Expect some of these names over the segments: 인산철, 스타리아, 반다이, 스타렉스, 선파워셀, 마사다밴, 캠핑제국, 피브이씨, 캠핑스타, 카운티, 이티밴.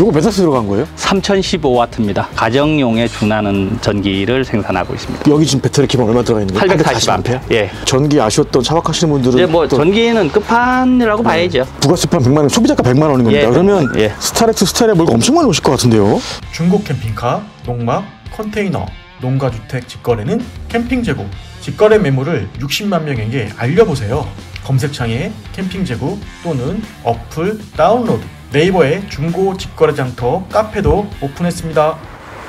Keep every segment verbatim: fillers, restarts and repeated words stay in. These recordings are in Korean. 요거 몇 와트 들어간 거예요? 삼천십오 와트입니다. 가정용에 준하는 전기를 생산하고 있습니다. 여기 지금 배터리 기본 얼마 들어가 있는 거예요? 팔백사십 암페어. 예. 전기 아쉬웠던 차박하시는 분들은 이제 뭐 또... 전기는 끝판이라고 네. 봐야죠. 부가세판 백만 원, 소비자가 백만 원인 겁니다. 예, 그러면 예. 스타렉스 스타일에 뭘 엄청 많이 오실 것 같은데요? 중국 캠핑카, 농막, 컨테이너, 농가주택 직거래는 캠핑제국. 직거래 매물을 육십만 명에게 알려보세요. 검색창에 캠핑제국 또는 어플 다운로드, 네이버에 중고 직거래 장터, 카페도 오픈했습니다.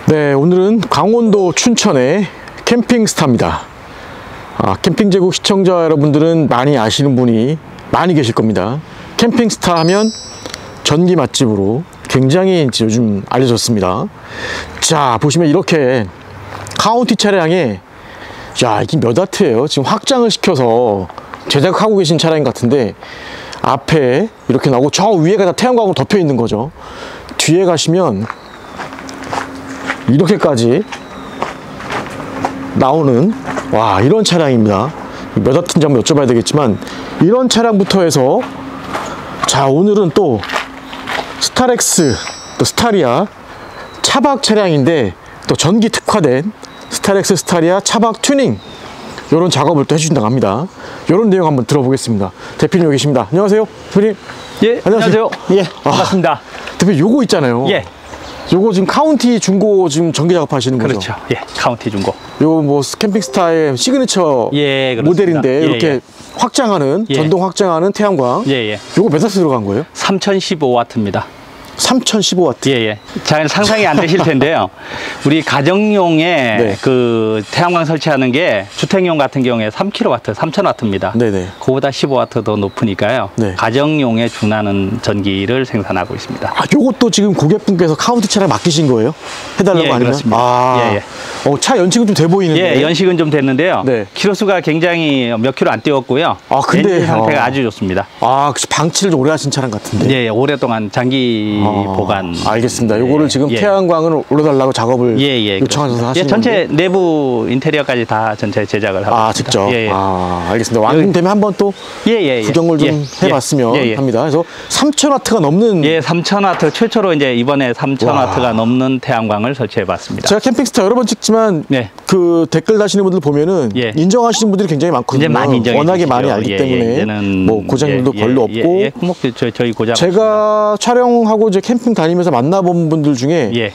네, 오늘은 강원도 춘천의 캠핑스타입니다. 아, 캠핑제국 시청자 여러분들은 많이 아시는 분이 많이 계실 겁니다. 캠핑스타 하면 전기 맛집으로 굉장히 요즘 알려졌습니다. 자, 보시면 이렇게 카운티 차량에, 야, 이게 몇 와트예요? 지금 확장을 시켜서 제작하고 계신 차량인 것 같은데, 앞에 이렇게 나오고 저 위에가 다 태양광으로 덮여 있는 거죠. 뒤에 가시면 이렇게까지 나오는, 와, 이런 차량입니다. 몇 와트인지 한번 여쭤봐야 되겠지만, 이런 차량부터 해서, 자, 오늘은 또 스타렉스, 또 스타리아 차박 차량인데, 또 전기 특화된 스타렉스 스타리아 차박 튜닝, 이런 작업을 또 해주신다고 합니다. 이런 내용 한번 들어보겠습니다. 대표님 여기 계십니다. 안녕하세요, 대표님. 예, 안녕하세요. 안녕하세요. 예, 반갑습니다. 아, 대표님, 요거 있잖아요. 예. 요거 지금 카운티 중고 지금 전기 작업하시는 거죠? 그렇죠. 예, 카운티 중고. 요 뭐 캠핑스타의 시그니처 예, 모델인데 예, 이렇게 예. 확장하는 예. 전동 확장하는 태양광. 예, 예. 요거 몇 와트 들어간 거예요? 삼천십오 와트입니다. 삼천십오 와트. 예, 예. 잘 상상이 안 되실 텐데요. 우리 가정용에 네. 그 태양광 설치하는 게 주택용 같은 경우에 삼 킬로와트, 삼천 와트입니다. 네네. 그보다 십오 와트 더 높으니까요. 네. 가정용에 준하는 전기를 생산하고 있습니다. 아, 요것도 지금 고객분께서 카운트 차량 맡기신 거예요? 해달라고 예, 아니면? 그렇습니다. 아, 예, 예. 어, 차 연식은 좀 돼 보이는데. 예, 연식은 좀 됐는데요. 네. 키로수가 굉장히 몇 킬로 안 뛰었고요. 아, 근데 엔진 상태가 아, 아주 좋습니다. 아, 방치를 오래 하신 차량 같은데. 예, 예. 오랫동안 장기 아, 보관. 알겠습니다. 요거를 예, 지금 예. 태양광을 올려달라고 작업을 예, 예, 요청하셔서 하시는 예, 전체 건데? 내부 인테리어까지 다 전체 제작을 하고. 아, 있습니다. 직접. 예, 예. 아, 알겠습니다. 완공 되면 한번 또 예, 예, 구경을 예, 좀 예, 해봤으면 예, 예. 합니다. 그래서 삼천 와트가 넘는 예, 삼천 와트 최초로 이제 이번에 삼천 와트가 넘는 태양광을 설치해봤습니다. 제가 캠핑스타 여러 번 찍지만 예. 그 댓글 다시는 분들 보면은 예. 인정하시는 분들이 굉장히 많거든요. 이제 많이 인정해 워낙에 주시죠. 많이 알기 예, 때문에 예, 뭐 고장률도 예, 별로 예, 없고. 예, 예. 뭐 저, 저희 고장. 제가 없습니다. 촬영하고 이제 캠핑 다니면서 만나본 분들 중에 예.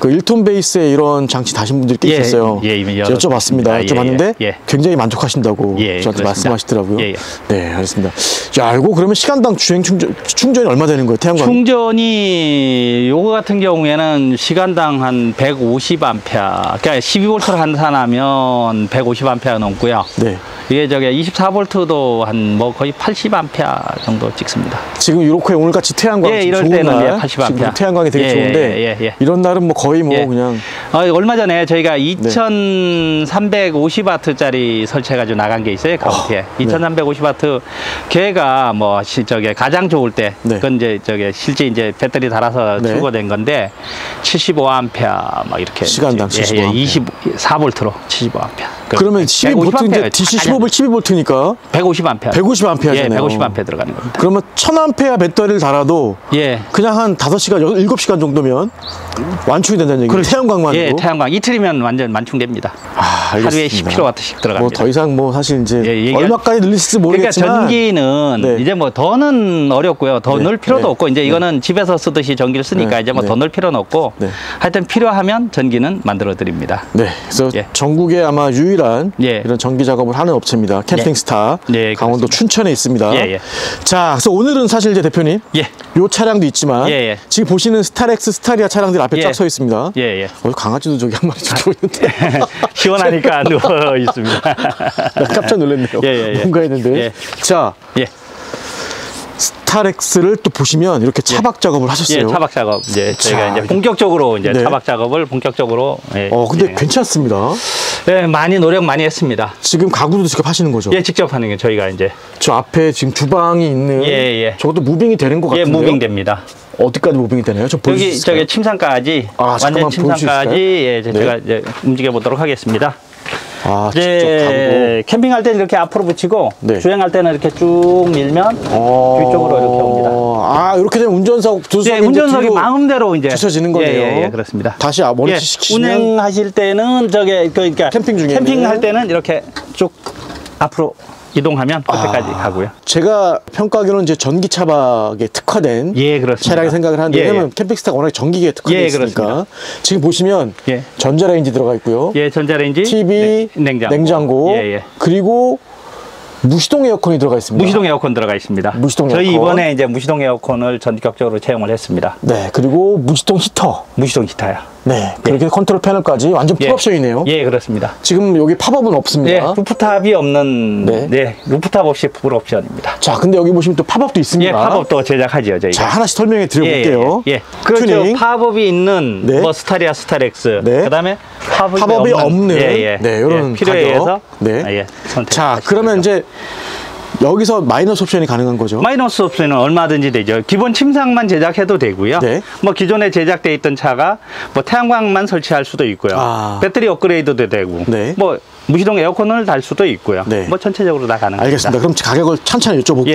그 일 톤 베이스에 이런 장치 다신 분들이 꽤 있었어요. 예, 예, 여쭤봤습니다. 예, 여쭤봤는데 예, 예. 굉장히 만족하신다고 예, 저한테 그렇습니다. 말씀하시더라고요. 예, 예. 네, 알겠습니다. 자, 알고 그러면 시간당 주행 충전, 충전이 얼마 되는 거예요? 태양광 충전이 요거 같은 경우에는 시간당 한 백오십 암페어, 그러니까 십이 볼트를 환산하면 백오십 암페어 넘고요. 네. 이게 저게 이십사 볼트도 한 뭐 거의 팔십 암페어 정도 찍습니다. 지금 이렇게 오늘 같이 태양광 예, 이럴 좋은 때는 날, 예, 팔십 암페어. 태양광이 되게 예, 좋은데 예, 예, 예. 이런 날은 뭐 거의 뭐 예. 그냥 어, 얼마 전에 저희가 이천삼백오십 와트짜리 설치해가지고 나간 게 있어요, 카운티에. 어, 네. 이천삼백오십 와트 걔가 뭐 저게 가장 좋을 때 네. 그건 이제 저게 실제 이제 배터리 달아서 네. 출고된 건데 칠십오 암페어 막 이렇게 시간당 칠십오 암페어. 예, 예, 이십사 볼트로 칠십오 암페어. 그러면 십이 볼트 이제 디씨 십오 볼트니까 백오십 암페어. 백오십 암페어잖아요. 예, 백오십 암페어 들어가는 겁니다. 그러면 천 암페어 배터리를 달아도 예. 그냥 한 다섯 시간, 일곱 시간 정도면 완충이 된다는 얘기예요. 태양광만. 예, 태양광 이틀이면 완전 완충됩니다. 아, 하루에 십 킬로와트씩 들어갑니다. 뭐 더 이상 뭐 사실 이제 예, 예, 얼마까지 늘릴지 모르겠지만 그러니까 전기는 네. 이제 뭐 더는 어렵고요. 더 네. 넣을 필요도 네. 없고 이제 이거는 네. 집에서 쓰듯이 전기를 쓰니까 네. 이제 뭐 더 네. 넣을 필요는 없고 네. 하여튼 필요하면 전기는 만들어 드립니다. 네. 그래서 예. 전국에 아마 유일한 예. 이런 전기 작업을 하는 업체입니다. 캠핑스타. 예. 예, 강원도 춘천에 있습니다. 예, 예. 자, 그래서 오늘은 사실 이제 대표님 예. 요 차량도 있지만 예, 예. 지금 보시는 스타렉스 스타리아 차량들 앞에 예. 쫙 서 있습니다. 예, 예. 어, 강아지도 저기 한 마리 자고 있는데 시원하니까 누워 있습니다. 깜짝 놀랐네요. 예, 예, 예. 뭔가 했는데 예. 자, 예. 스타렉스를 또 보시면 이렇게 차박 작업을 하셨어요. 예, 차박 작업. 이제 저희가 자, 이제 본격적으로 이제 네. 차박 작업을 본격적으로. 예, 어, 근데 예. 괜찮습니다. 네, 예, 많이 노력 많이 했습니다. 지금 가구도 직접 하시는 거죠? 예, 직접 하는 게 저희가 이제 저 앞에 지금 주방이 있는. 예, 예. 저것도 무빙이 되는 것 같은데요? 예, 무빙됩니다. 어디까지 무빙이 되나요? 저 보여주실 수 있을까요? 저기 침상까지. 아, 완전 침상까지. 예, 네. 제가 이제 움직여 보도록 하겠습니다. 아, 이제 캠핑할 때는 이렇게 앞으로 붙이고 네. 주행할 때는 이렇게 쭉 밀면 어... 뒤쪽으로 이렇게 옵니다. 아, 이렇게 되면 운전석 두 네, 운전석이 마음대로 이제 뒤쳐지는 거네요. 예, 예, 그렇습니다. 다시 아, 머리 예, 시키시면... 운행하실 때는 저게 그러니까 캠핑 중에 캠핑할 때는 이렇게 쭉 앞으로 이동하면 끝까지 아, 가고요. 제가 평가하기로는 이제 전기 차박에 특화된 예, 차량이 생각을 하는데 예, 왜냐면 예. 캠핑스타가 워낙 전기기에 특화되어 예, 있으니까 그렇습니다. 지금 보시면 예. 전자레인지 들어가 있고요. 예, 전자레인지, 티비, 네, 냉장고, 냉장고 예, 예. 그리고 무시동 에어컨이 들어가 있습니다. 무시동 에어컨 들어가 있습니다. 무시동 에어컨. 저희 이번에 이제 무시동 에어컨을 전격적으로 채용을 했습니다. 네, 그리고 무시동 히터. 무시동 히터야. 네, 그렇게 예. 컨트롤 패널까지 완전 예. 풀옵션이네요. 예, 그렇습니다. 지금 여기 팝업은 없습니다. 예, 루프탑이 없는, 네, 네 루프탑 없이 풀옵션입니다. 자, 근데 여기 보시면 또 팝업도 있습니다. 예, 팝업도 제작하죠, 저희가. 자, 하나씩 설명해 드려볼게요. 예, 예, 예. 그렇죠. 팝업이 있는 네. 뭐 스타리아, 스타렉스, 네. 그다음에 팝업이, 팝업이 없는, 없는 예, 예. 네, 이런 예, 필요에 가격. 의해서 네, 아, 예, 자, 그러면 이제. 여기서 마이너스 옵션이 가능한 거죠? 마이너스 옵션은 얼마든지 되죠. 기본 침상만 제작해도 되고요. 네. 뭐 기존에 제작되어 있던 차가 뭐 태양광만 설치할 수도 있고요. 아. 배터리 업그레이드도 되고. 네. 뭐 무시동 에어컨을 달 수도 있고요. 네. 뭐 전체적으로 다 가능합니다. 알겠습니다. 그럼 가격을 천천히 여쭤볼게요.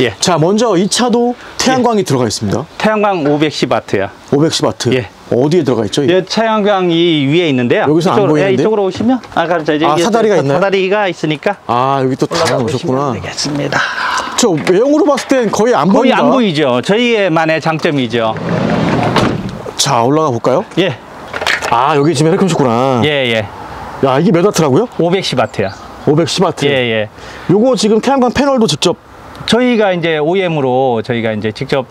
예, 예. 자, 먼저 이 차도 태양광이 예. 들어가 있습니다. 태양광 오백십 와트야. 오백십 와트. 예. 어디에 들어가 있죠? 예, 태양광이 위에 있는데요. 여기서 이쪽으로, 안 보이는데? 예, 이쪽으로 오시면 아, 그렇죠. 이제 아, 사다리가 있나요? 사다리가 있으니까. 아, 여기 또 다 오셨구나. 되겠습니다. 저 외형으로 봤을 땐 거의 안 보이죠. 거의 보인다. 안 보이죠. 저희만의 장점이죠. 자, 올라가 볼까요? 예. 아, 여기 지금 이렇게 오셨구나. 예, 예. 야, 이게 몇 와트라고요? 오백십 와트야. 오백십 와트. 예, 예. 요거 지금 태양광 패널도 직접 저희가 이제 오이엠으로 저희가 이제 직접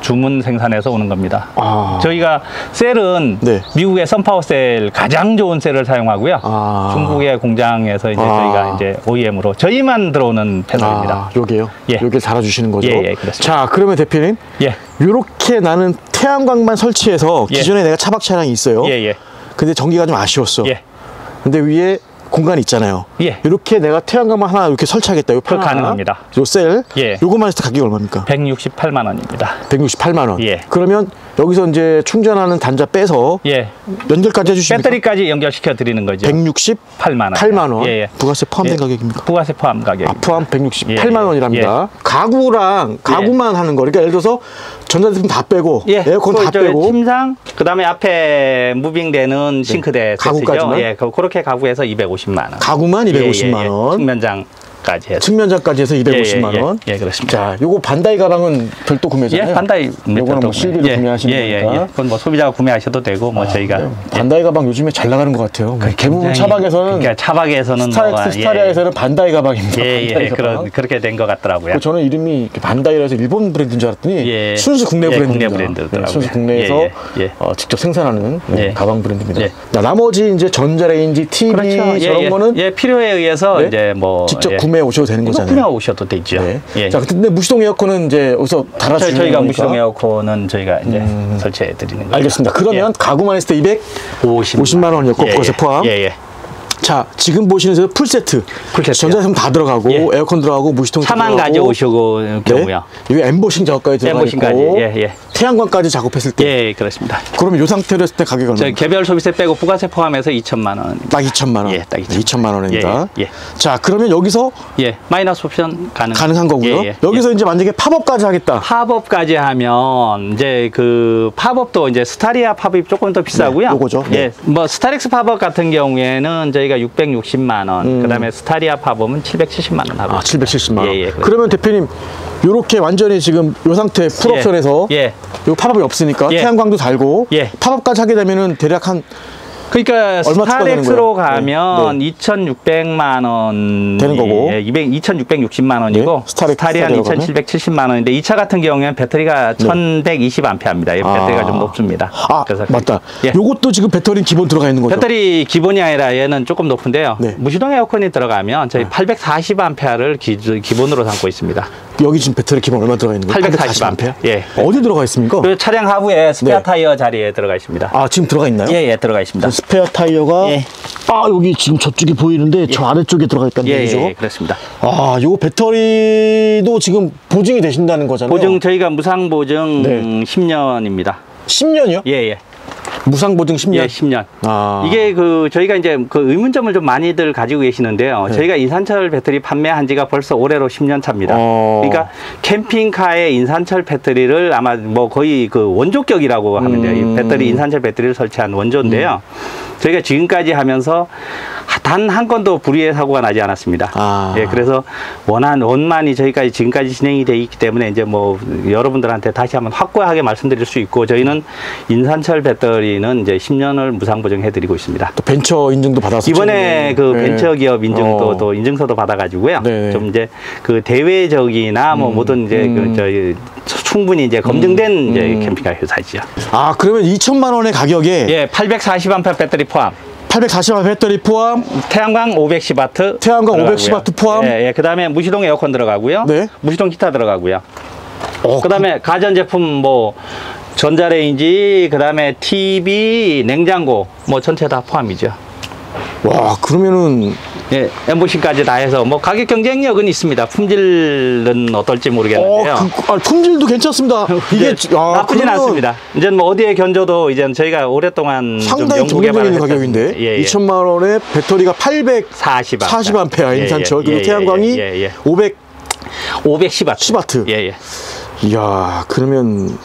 주문 생산해서 오는 겁니다. 아. 저희가 셀은 네. 미국의 선파워셀 가장 좋은 셀을 사용하고요. 아. 중국의 공장에서 이제 아. 저희가 이제 오이엠으로 저희만 들어오는 패널입니다. 아, 요게요? 예. 요게 달아주시는 거죠? 예, 예, 그렇습니다. 자, 그러면 대표님. 예. 요렇게 나는 태양광만 설치해서 기존에 예. 내가 차박 차량이 있어요. 예, 예. 근데 전기가 좀 아쉬웠어. 예. 근데 위에 공간이 있잖아요. 예. 이렇게 내가 태양광만 하나 이렇게 설치하겠다. 요 편 가능합니다. 요 셀. 예. 요것만 해서 가격이 얼마입니까? 백육십팔만 원입니다. 백육십팔만 원. 예. 그러면 여기서 이제 충전하는 단자 빼서 예. 연결까지 해주십니까? 배터리까지 연결시켜 드리는 거죠. 백육십팔만 원. 팔만 원. 예, 예. 부가세 포함된 예. 가격입니까? 부가세 포함 가격. 아, 포함 백육십팔만 원이랍니다. 예. 가구랑 가구만 예. 하는 거. 그러니까 예를 들어서 전자제품 다 빼고 예. 에어컨 다 빼고 침상 그다음에 앞에 무빙되는 싱크대 네. 가구까지만. 예. 그렇게 가구에서 이백오십만 원. 가구만 이백오십만 예, 예, 예. 원. 측면장 까지 해서. 측면장까지 해서 이백오십만 예, 예, 원. 예, 그렇습니다. 자, 요거 반다이 가방은 별도 구매잖아요. 예, 반다이. 요거는 뭐 실비로 예, 구매하시는 거니까. 예, 예, 예. 그건 뭐 소비자가 구매하셔도 되고 뭐 아, 저희가 네. 예. 반다이 가방 요즘에 잘 나가는 것 같아요. 그, 대부분 차박에서는 그러니까 차박에서는 스타렉스 예, 스타리아에서는 반다이 가방입니다. 예, 예, 그런 그렇게 된 것 같더라고요. 저는 이름이 반다이라서 일본 브랜드인 줄 알았더니 예, 순수 국내 예, 브랜드입니다. 국내 브랜드더라고요. 네, 순수 국내에서 예, 예. 어, 직접 생산하는 예. 네, 가방 브랜드입니다. 예. 자, 나머지 이제 전자레인지, 티비 그렇죠. 예, 저런 예, 거는 예, 필요에 의해서 이제 뭐 직접 구매 오셔도 되는 거잖아요. 그냥 오셔도 되죠. 네. 예. 자, 근데 무시동 에어컨은 이제 어디서 달아주는 저희가 거니까? 무시동 에어컨은 저희가 이제 음... 설치해 드리는 거예요. 알겠습니다. 그러면 예. 가구만 했을 때 이백오십만 원이었고 예, 그것에 포함. 예, 예. 자, 지금 보시는 저 풀세트. 풀세트. 전자제품 다 들어가고 예. 에어컨 들어가고 무시동 차만 가져오시고 경우야. 네. 여기 엠보싱 작업까지 들어가 있고. 예, 예. 태양광까지 작업했을 때. 예, 예, 그렇습니다. 그러면 이 상태로 했을 때 가격이 얼마입니까? 개별 소비세 빼고 부가세 포함해서 이천만 원. 딱 이천만 원. 예, 딱 이천만 원입니다. 예, 예, 예. 자, 그러면 여기서 예, 마이너스 옵션 가능. 가능한 거고요. 예, 예, 여기서 예. 이제 만약에 팝업까지 하겠다. 팝업까지 하면 이제 그 팝업도 이제 스타리아 팝업이 조금 더 비싸고요. 네, 요거죠. 예. 네. 뭐 스타렉스 팝업 같은 경우에는 저희가 육백육십만 원, 음. 그다음에 스타리아 팝업은 칠백칠십만 원 하고. 아, 칠백칠십만 원. 예, 예, 그러면 대표님 요렇게 완전히 지금 요 상태 풀옵션에서 예, 예. 요 팝업이 없으니까 예. 태양광도 달고 예. 팝업까지 하게 되면은 대략 한 그러니까 스타렉스로 가면 네. 네. 이천육백만 원 되는 거고 예, 이천육백육십만 원이고 네. 스타리아는 이천칠백칠십만 원인데 이 차 같은 경우에는 배터리가 네. 천백이십 암페어입니다. 예, 배터리가 아. 좀 높습니다. 아, 그래서 맞다. 예. 요것도 지금 배터리 기본 들어가 있는 거죠? 배터리 기본이 아니라 얘는 조금 높은데요. 네. 무시동 에어컨이 들어가면 저희 네. 팔백사십 암페어를 기, 기본으로 삼고 있습니다. 여기 지금 배터리 기본 얼마 들어가 있는 거예요? 팔백사십 암페어. 예. 어디 들어가 있습니까? 그 차량 하부에 스페어 네. 타이어 자리에 들어가 있습니다. 아, 지금 들어가 있나요? 예, 예, 들어가 있습니다. 스페어 타이어가 예. 아, 여기 지금 저쪽에 보이는데 예. 저 아래쪽에 들어가 있다는 예, 얘기죠? 예, 예, 그렇습니다. 아, 요 배터리도 지금 보증이 되신다는 거잖아요? 보증 저희가 무상 보증 네. 십 년입니다. 십 년이요? 예, 예. 무상보증 십 년? 예, 십 년. 아. 이게 그 저희가 이제 그 의문점을 좀 많이들 가지고 계시는데요. 네. 저희가 인산철 배터리 판매한 지가 벌써 올해로 십 년 차입니다. 어. 그러니까 캠핑카에 인산철 배터리를 아마 뭐 거의 그 원조격이라고 음. 하면 돼요. 이 배터리, 인산철 배터리를 설치한 원조인데요. 음. 저희가 지금까지 하면서 단 한 건도 불의의 사고가 나지 않았습니다. 아. 예, 그래서 원한, 원만이 저희까지 지금까지 진행이 되어 있기 때문에 이제 뭐 여러분들한테 다시 한번 확고하게 말씀드릴 수 있고, 저희는 인산철 배터리는 이제 십 년을 무상 보증해드리고 있습니다. 또 벤처 인증도 받았어요. 이번에 그 네. 벤처 기업 인증도 어. 또 인증서도 받아가지고요. 네네. 좀 이제 그 대외적이나 음. 뭐 모든 이제 음. 그 저희 충분히 이제 검증된 음. 이제 캠핑카 회사이죠. 아, 그러면 이천만 원의 가격에 예, 팔백사십 암페어 배터리 포함. 팔백사십 암페어 배터리 포함, 태양광 오백십 와트, 태양광 오백십 와트 포함, 예, 예, 그다음에 무시동 에어컨 들어가고요, 네, 무시동 히터 들어가고요. 어, 그다음에 그... 가전 제품 뭐 전자레인지, 그다음에 티비, 냉장고 뭐 전체 다 포함이죠. 와, 그러면은 예, 엠보싱까지 다 해서 뭐 가격 경쟁력은 있습니다. 품질은 어떨지 모르겠는데요. 어, 그, 아, 품질도 괜찮습니다. 이게 아, 나쁘진 않습니다. 이제 뭐 어디에 견줘도 이제 저희가 오랫동안 상당히 경쟁적인 가격인데 예, 예. 이천만 원에 배터리가 팔백사십 암페어 인산철, 예, 예. 그리고 예, 예. 태양광이 예, 예. 오백 오백십 와트. 예, 예. 이야, 그러면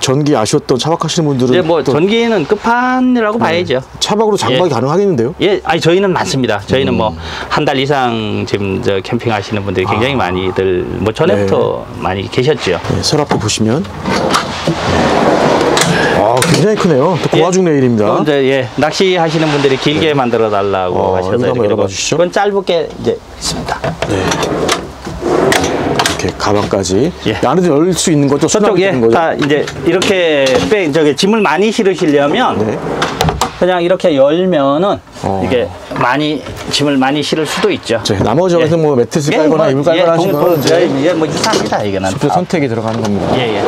전기 아쉬웠던 차박하시는 분들은 예, 뭐 전기는 끝판이라고 네. 봐야죠. 차박으로 장박이 예. 가능하겠는데요? 예, 아니 저희는 많습니다. 저희는 음. 뭐 한 달 이상 지금 저 캠핑하시는 분들이 굉장히 아. 많이들 뭐 전에부터 네. 많이 계셨죠. 네, 설 앞에 보시면 아, 굉장히 크네요. 또 고화중 예. 레일입니다. 이제 예, 낚시하시는 분들이 길게 네. 만들어 달라고 아, 하셔서 이렇게 주시죠. 이건 짧게 이제 있습니다. 네. 이렇게 가방까지 예. 안에도 열 수 있는 거죠? 저쪽 예, 거죠? 다 이제 이렇게 빼, 저기 짐을 많이 실으시려면 네. 그냥 이렇게 열면은 어. 이게 많이 짐을 많이 실을 수도 있죠. 네, 나머지 예. 뭐 매트리스 깔거나 예, 이불 깔거나 하시는 거는 이제 뭐 유사합니다. 이거는 선택이 들어가는 겁니다. 예, 예.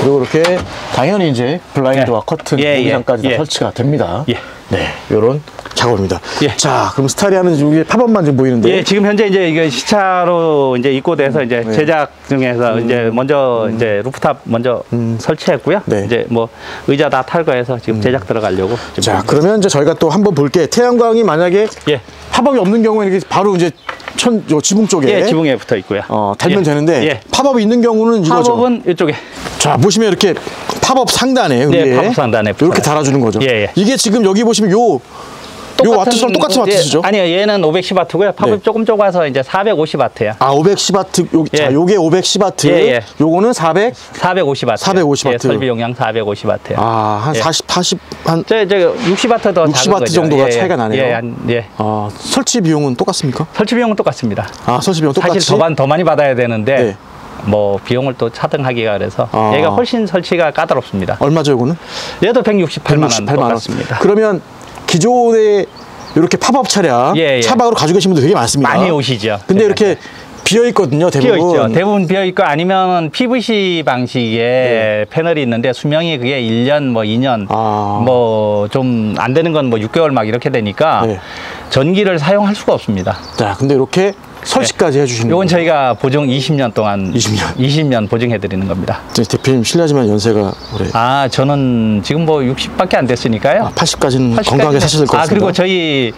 그리고 이렇게 당연히 이제 블라인드와 예. 커튼 공장까지 예, 예. 다 예. 설치가 됩니다. 예. 네, 요런 작업입니다. 예. 자, 그럼 스타리아는 지금 팝업만 좀 보이는데. 예, 지금 현재 이제 이게 시차로 이제 입고돼서 이제 네. 제작 중에서 음. 이제 먼저 음. 이제 루프탑 먼저 음. 설치했고요. 네. 이제 뭐 의자 다 탈거해서 지금 음. 제작 들어가려고. 지금 자, 그러면 이제 저희가 또 한번 볼게. 태양광이 만약에 예. 팝업이 없는 경우에는 이렇게 바로 이제 천, 요 지붕 쪽에. 예, 지붕에 붙어 있고요. 어, 달면 예. 되는데 예. 팝업이 있는 경우는 이거죠. 팝업은 이쪽에. 자, 보시면 이렇게 팝업 상단에 위에 네, 팝업 상단에 이렇게 달아주는 거죠. 예, 예. 이게 지금 여기 보시면 요 요 와트처럼 똑같은 와트죠? 예, 아니요, 얘는 오백십 와트고요. 팝업 네. 조금 좁아서 이제 사백오십 와트예요. 아, 오백십 와트. 요, 예. 자, 요게 오백십 와트. 예, 예. 요거는 사백 사백오십 와트. 사백오십 와트. 예, 설비 용량 사백오십 와트. 아, 한 예. 사십, 사십 한 저, 저 육십 와트 더 육십 와트 정도가 예, 차이가 나네요. 예, 한, 예. 아, 설치 비용은 똑같습니까? 설치 비용은 똑같습니다. 아, 설치 비용 똑같이. 사실 더, 더 많이 받아야 되는데 네. 뭐 비용을 또 차등하기가 그래서 아. 얘가 훨씬 설치가 까다롭습니다. 얼마죠, 요거는? 얘도 백육십팔만 원 똑같습니다. 그러면 기존에 이렇게 팝업 차량 예, 예. 차박으로 가지고 계신 분들 되게 많습니다. 많이 오시죠. 근데 네, 이렇게 네. 비어 있거든요. 대부분 비어 있죠. 대부분 비어 있고 아니면 피브이씨 방식의 네. 패널이 있는데 수명이 그게 일 년 뭐 이 년 아. 뭐 좀 안 되는 건 뭐 육 개월 막 이렇게 되니까 네. 전기를 사용할 수가 없습니다. 자, 근데 이렇게 설치까지 네. 해주시는 이건 저희가 보증 이십 년 동안 이십 년 이십 년 보증해드리는 겁니다. 대표님 실례지만 연세가 올해 아 저는 지금 뭐 육십밖에 안 됐으니까요. 아, 팔십까지는, 팔십까지는 건강하게 사실 것 같습니다. 아, 그리고 저희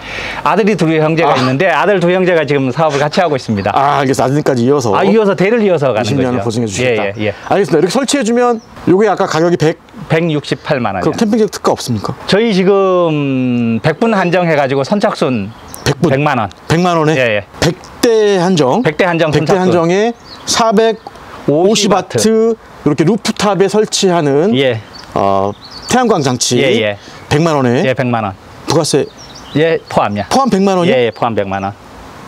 아들이 두 형제가 아. 있는데 아들 두 형제가 지금 사업을 같이 하고 있습니다. 아, 그래서 아들까지 이어서 아 이어서 대를 이어서 가는 거죠. 이십 년을 보증해 주시겠다. 예, 예, 예. 알겠습니다. 이렇게 설치해주면 요게 아까 가격이 백 백육십팔만 원. 그럼 캠핑제국 특가 없습니까? 저희 지금 백 분 한정해가지고 선착순 백 분 백만 원. 백만 원에? 예, 예. 백 대 한정. 백 대 한정. 백 대 한정에 사백오십 와트 이렇게 루프탑에 설치하는 예. 어, 태양광 장치. 예, 예. 백만 원에? 예, 백만 원. 부가세? 예, 포함이야. 포함 백만 원이? 예, 예, 포함 백만 원.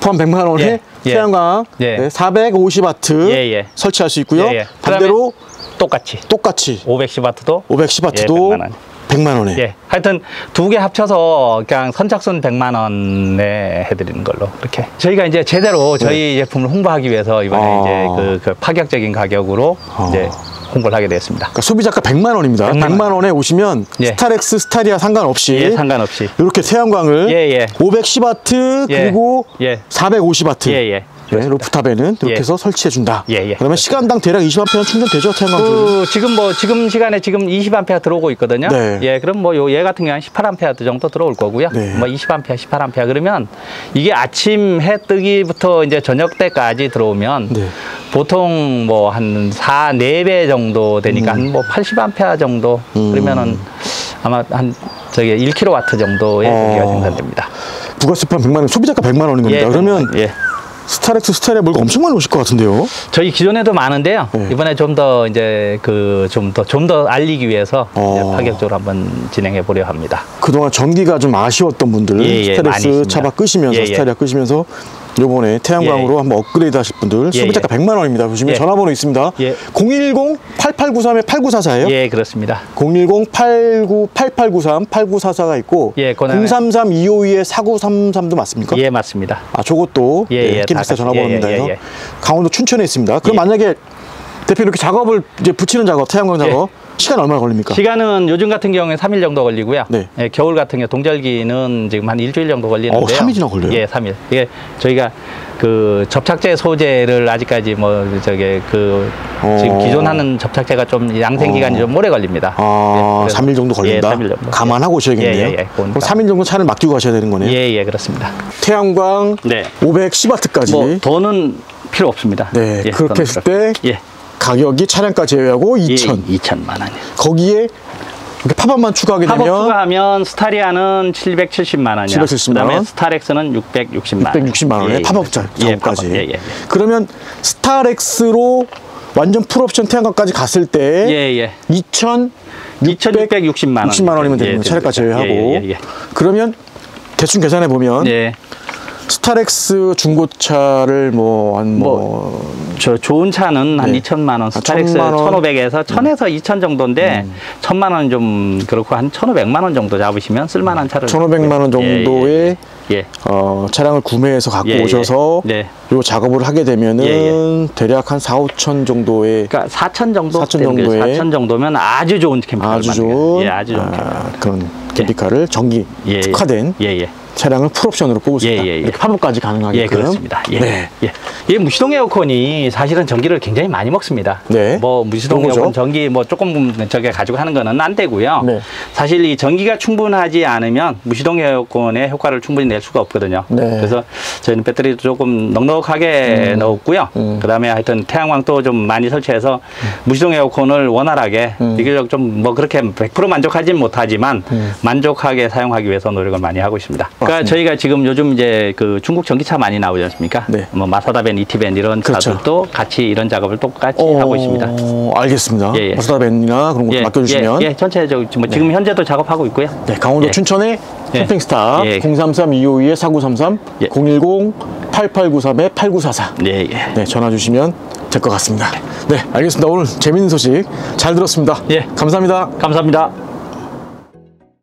포함 백만 원에 예, 예. 태양광 예. 네, 사백오십 와트 예, 예. 설치할 수 있고요. 예, 예. 반대로 똑같이. 똑같이. 오백십 와트도? 오백십 와트도? 예, 백만 원에. 예. 하여튼 두 개 합쳐서 그냥 선착순 백만 원에 해드리는 걸로 이렇게. 저희가 이제 제대로 저희 네. 제품을 홍보하기 위해서 이번에 아. 이제 그, 그 파격적인 가격으로 아. 이제 홍보를 하게 되었습니다. 그러니까 소비자가 백만 원입니다. 백만 원에 오시면 예. 스타렉스, 스타리아 상관없이 예, 상관없이 이렇게 태양광을 예, 예. 오백십 와트 그리고 예. 사백오십 와트. 예, 예. 예, 루프탑에는 이렇게 예. 해서 설치해준다. 예, 예. 그러면 시간당 대략 이십 암페어 충전되죠? 태양광 지금 뭐 지금 시간에 지금 이십 암페어 들어오고 있거든요. 네. 예, 그럼 뭐 요 얘 같은 경우는 십팔 암페어 정도 들어올 거고요. 네. 뭐 이십 암페어, 십팔 암페어 그러면 이게 아침 해 뜨기부터 이제 저녁 때까지 들어오면 네. 보통 뭐 한 사, 네 배 정도 되니까 음. 한 뭐 팔십 암페어 정도 음. 그러면은 아마 한 저기 일 킬로와트 정도의 전기가 어... 생산됩니다. 부가세판 백만 원, 소비자가 백만 원인 겁니다. 예, 그러면 예. 스타렉스, 스타렉스 물건 엄청 많이 오실 것 같은데요? 저희 기존에도 많은데요. 네. 이번에 좀 더 이제 그 좀 더 좀 더 알리기 위해서 어... 파격적으로 한번 진행해 보려 합니다. 그동안 전기가 좀 아쉬웠던 분들 예, 스타렉스 예, 차박 있습니다. 끄시면서 예, 스타리아 예. 끄시면서 요번에 태양광으로 예. 한번 업그레이드 하실 분들 예, 소비자가 예. 백만 원입니다. 보시면 예. 전화번호 있습니다. 예. 공일공 팔팔구삼 팔구사사예요? 예, 그렇습니다. 공일공 팔팔구삼 팔구사사가 있고 예, 공삼삼 이오이 사구삼삼도 맞습니까? 예, 맞습니다. 아, 저것도 예, 예, 캠핑스타 전화번호입니다. 예, 예, 예. 강원도 춘천에 있습니다. 그럼 예. 만약에 대표님 이렇게 작업을 이제 붙이는 작업, 태양광 작업 예. 시간 얼마나 걸립니까? 시간은 요즘 같은 경우에 삼 일 정도 걸리고요. 네. 예, 겨울 같은 경우 동절기는 지금 한 일주일 정도 걸리는데요. 어, 삼 일이나 걸려요? 예, 삼 일. 예, 저희가 그 접착제 소재를 아직까지 뭐 저게 그 어... 지금 기존 하는 접착제가 좀 양생 기간이 어... 좀 오래 걸립니다. 아, 예, 삼 일 정도 걸린다. 예, 삼 일 정도. 감안하고 오셔야겠네요. 예, 예, 예, 그럼 삼 일 정도 차를 맡기고 가셔야 되는 거네요. 예, 예, 그렇습니다. 태양광 네. 오백 시와트까지. 뭐 더는 필요 없습니다. 네, 예, 그렇게 했을 때. 예. 가격이 차량까지 제외하고 이천. 예, 이천만 원. 거기에 이렇게 팝업만 추가하게 팝업 되면 추가하면 스타리아는 칠백칠십만 원이요. 칠백칠십만 원. 그다음에 스타렉스는 육백육십만 원. 육백육십만 원에 예, 팝업 작업까지. 예, 예, 예. 그러면 스타렉스로 완전 풀옵션 태양광까지 갔을 때 예, 예. 이천육백육십만 원. 육십만 원이면 되는 거예요. 차량까지 제외하고. 예, 예, 예. 그러면 대충 계산해 보면 예. 스타렉스 중고차를 뭐 한 뭐 저 좋은 차는 한 네. 이천만 원, 스타렉스 아, 천오백에서 천에서 음. 이천 정도인데 음. 천만 원 좀 그렇고 한 천오백만 원 정도 잡으시면 쓸만한 차를 천오백만 원 정도의 예, 예, 예. 어, 차량을 구매해서 갖고 예, 예. 오셔서 예. 요 작업을 하게 되면은 예, 예. 대략 한 사, 오천 정도의 그러니까 사천 정도 사천 정도의 사천 정도면 아주 좋은 캠핑카를 아주 좋은 예, 아주 좋은 아, 그런 캠핑카를 예. 전기 예, 특화된 예, 예. 차량을 풀옵션으로 뽑을 수 있다. 예, 예, 예. 팝업까지 가능하게끔. 예, 그렇습니다. 예, 네. 예. 예, 무시동 에어컨이 사실은 전기를 굉장히 많이 먹습니다. 네. 뭐 무시동 에어컨 전기 뭐 조금 저게 가지고 하는 거는 안 되고요. 네. 사실 이 전기가 충분하지 않으면 무시동 에어컨의 효과를 충분히 낼 수가 없거든요. 네. 그래서 저희는 배터리도 조금 넉넉하게 음. 넣었고요. 음. 그다음에 하여튼 태양광도 좀 많이 설치해서 음. 무시동 에어컨을 원활하게 음. 비교적 좀 뭐 그렇게 백 퍼센트 만족하진 못하지만 음. 만족하게 사용하기 위해서 노력을 많이 하고 있습니다. 그러니까 맞습니다. 저희가 지금 요즘 이제 그 중국 전기차 많이 나오지 않습니까? 네. 뭐 마사다밴, 이티밴 이런 그렇죠. 차들도 같이 이런 작업을 똑같이 어... 하고 있습니다. 알겠습니다. 예, 예. 마사다밴이나 그런 거 예, 맡겨주시면. 예, 예. 전체적으로 뭐 지금 네. 현재도 작업하고 있고요. 네, 강원도 예. 춘천의 캠핑스타 예. 공삼삼 이오이 사구삼삼 예. 공일공 팔팔구삼 팔구사사 예, 예. 네, 전화 주시면 될 것 같습니다. 네, 알겠습니다. 오늘 재밌는 소식 잘 들었습니다. 예, 감사합니다. 감사합니다.